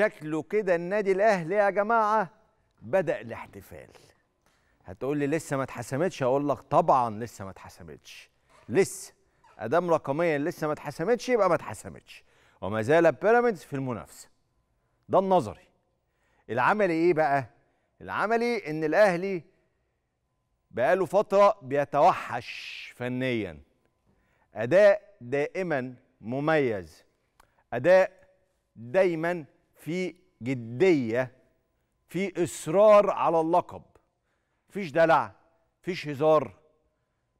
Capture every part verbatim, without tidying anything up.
شكله كده النادي الاهلي يا جماعه بدأ الاحتفال. هتقول لي لسه ما اتحسمتش، اقول لك طبعا لسه ما اتحسمتش، لسه ادام رقميا لسه ما اتحسمتش يبقى ما اتحسمتش، وما زال بيراميدز في المنافسه. ده النظري. العملي ايه بقى؟ العملي ان الاهلي بقاله فتره بيتوحش فنيا، اداء دائما مميز، اداء دايما في جديه، في اصرار على اللقب، مفيش دلع، مفيش هزار،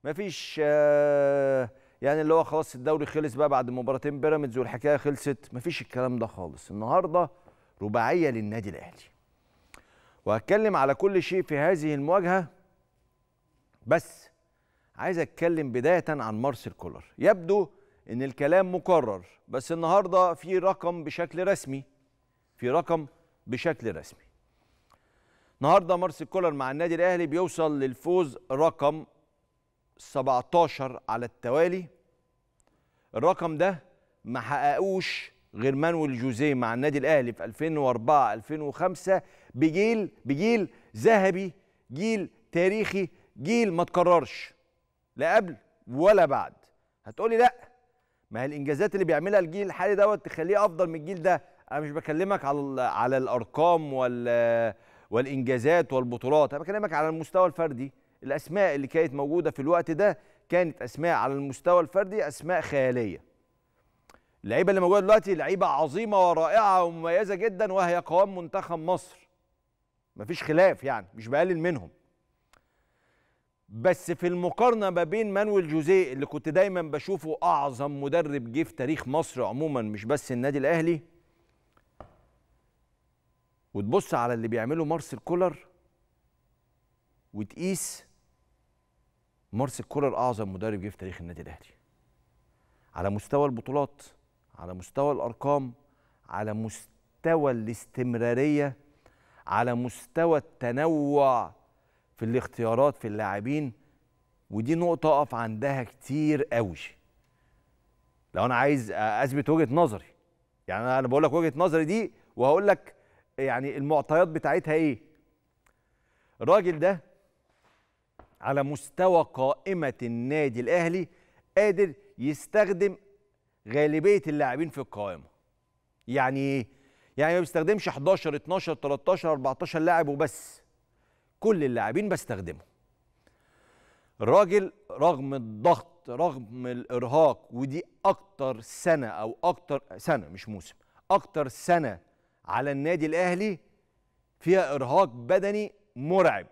مفيش آه يعني اللي هو خلاص الدوري خلص بقى بعد مباراتين بيراميدز والحكايه خلصت، مفيش الكلام ده خالص. النهارده رباعيه للنادي الاهلي، وهتكلم على كل شيء في هذه المواجهه، بس عايز اتكلم بدايه عن مارسيل كولر. يبدو ان الكلام مكرر، بس النهارده في رقم بشكل رسمي، في رقم بشكل رسمي. النهارده مارسيل كولر مع النادي الاهلي بيوصل للفوز رقم سبعتاشر على التوالي. الرقم ده ما حققوش غير مانويل جوزيه مع النادي الاهلي في ألفين وأربعة ألفين وخمسة، بجيل بجيل ذهبي، جيل تاريخي، جيل ما تكررش لا قبل ولا بعد. هتقولي لا، ما هي الانجازات اللي بيعملها الجيل الحالي دوت تخليه افضل من الجيل ده. انا مش بكلمك على على الارقام وال والانجازات والبطولات، انا بكلمك على المستوى الفردي. الاسماء اللي كانت موجوده في الوقت ده كانت اسماء على المستوى الفردي، اسماء خياليه. اللعيبه اللي موجوده دلوقتي لعيبه عظيمه ورائعه ومميزه جدا، وهي قوام منتخب مصر، مفيش خلاف، يعني مش بقلل منهم. بس في المقارنه ما بين مانويل جوزيه اللي كنت دايما بشوفه اعظم مدرب جه في تاريخ مصر عموما، مش بس النادي الاهلي، وتبص على اللي بيعمله مارسيل كولر وتقيس مارسيل كولر اعظم مدرب جه في تاريخ النادي الاهلي، على مستوى البطولات، على مستوى الارقام، على مستوى الاستمراريه، على مستوى التنوع في الاختيارات في اللاعبين. ودي نقطه اقف عندها كتير قوي لو انا عايز اثبت وجهه نظري. يعني انا بقول لك وجهه نظري دي وهقول لك يعني المعطيات بتاعتها ايه. الراجل ده على مستوى قائمه النادي الاهلي قادر يستخدم غالبيه اللاعبين في القائمه. يعني ايه؟ يعني ما بيستخدمش حداشر اتناشر تلتاشر أربعتاشر لاعب وبس، كل اللاعبين بستخدمهم. الراجل رغم الضغط، رغم الارهاق، ودي اكتر سنه او اكتر سنه مش موسم، اكتر سنه على النادي الاهلي فيها ارهاق بدني مرعب،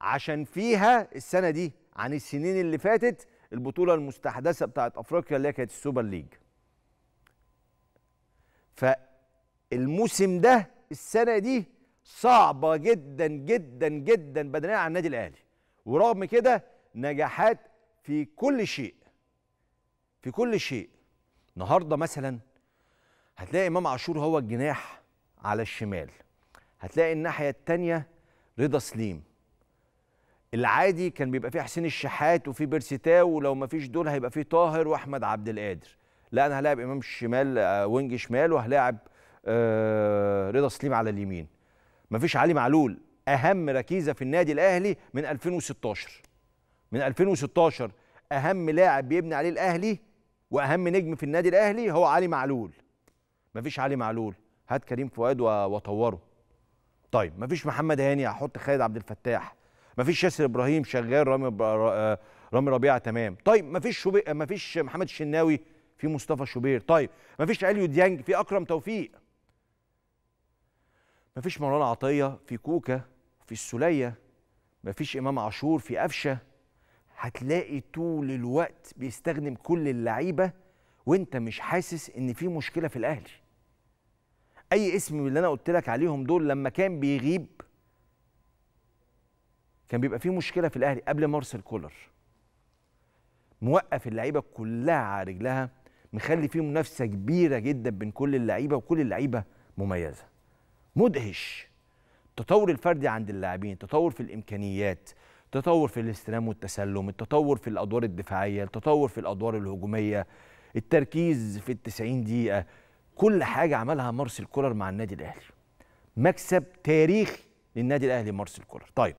عشان فيها السنه دي عن السنين اللي فاتت البطوله المستحدثه بتاعت افريقيا اللي هي كانت السوبر ليج. فالموسم ده السنه دي صعبه جدا جدا جدا بدنيا على النادي الاهلي، ورغم كده نجاحات في كل شيء، في كل شيء. النهارده مثلا هتلاقي امام عاشور هو الجناح على الشمال، هتلاقي الناحيه الثانيه رضا سليم. العادي كان بيبقى فيه حسين الشحات وفيه بيرسيتاو، ولو ما فيش دول هيبقى فيه طاهر واحمد عبد القادر. لا، انا هلاعب امام الشمال وينج شمال، وهلاعب رضا سليم على اليمين. ما فيش علي معلول، اهم ركيزه في النادي الاهلي من ألفين وستاشر، من ألفين وستاشر اهم لاعب بيبني عليه الاهلي واهم نجم في النادي الاهلي هو علي معلول. مفيش علي معلول، هات كريم فؤاد وطوره. طيب مفيش محمد هاني، هحط خالد عبد الفتاح. مفيش ياسر ابراهيم، شغال رامي رامي ربيعه، تمام. طيب مفيش شوبي... مفيش محمد الشناوي، في مصطفى شوبير. طيب مفيش عليو ديانج، في اكرم توفيق. مفيش مروان عطيه، في كوكا، في السوليه. مفيش امام عاشور، في قفشه. هتلاقي طول الوقت بيستخدم كل اللعيبه وانت مش حاسس ان في مشكله في الاهلي. اي اسم من اللي انا قلت لك عليهم دول لما كان بيغيب كان بيبقى فيه مشكله في الاهلي قبل مارسيل كولر. موقف اللعيبه كلها على رجلها، مخلي فيه منافسه كبيره جدا بين كل اللعيبه، وكل اللعيبه مميزه. مدهش التطور الفردي عند اللاعبين، التطور في الامكانيات، التطور في الاستلام والتسلم، التطور في الادوار الدفاعيه، التطور في الادوار الهجوميه، التركيز في التسعين دقيقة، كل حاجه عملها مارسيل كولر مع النادي الاهلي، مكسب تاريخي للنادي الاهلي مارسيل كولر. طيب